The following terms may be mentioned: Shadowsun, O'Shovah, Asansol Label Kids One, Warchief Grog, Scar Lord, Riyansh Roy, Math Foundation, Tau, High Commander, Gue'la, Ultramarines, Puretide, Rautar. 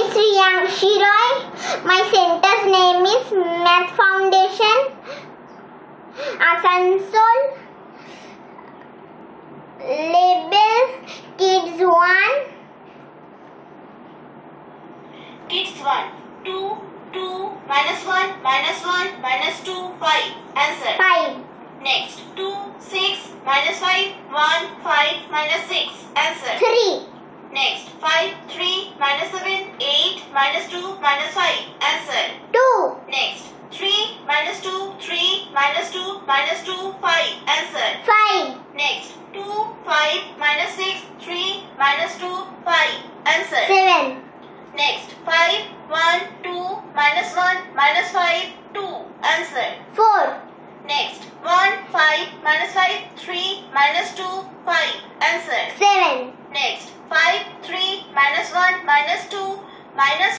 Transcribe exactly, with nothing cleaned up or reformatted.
is Riyansh Roy. My center's name is Math Foundation, Asansol Label Kids One. Kids One. Two, two, minus one, minus one, minus two, five. Answer. Five. Next, two, six, minus five, one, five, minus six. Answer. Three. Next, five, three, minus seven, eight, minus two, minus five. Answer. Two. Next, three, minus two, three, minus two, minus two, five. Answer. Five. Next, two, five, minus six, three, minus two, five. Answer. Seven. Next, five, one, two, minus one, minus five, two. Answer. Four. Next, one, five, minus five, three, minus two, five. Answer. Seven. Next, five, three, minus one, minus two, minus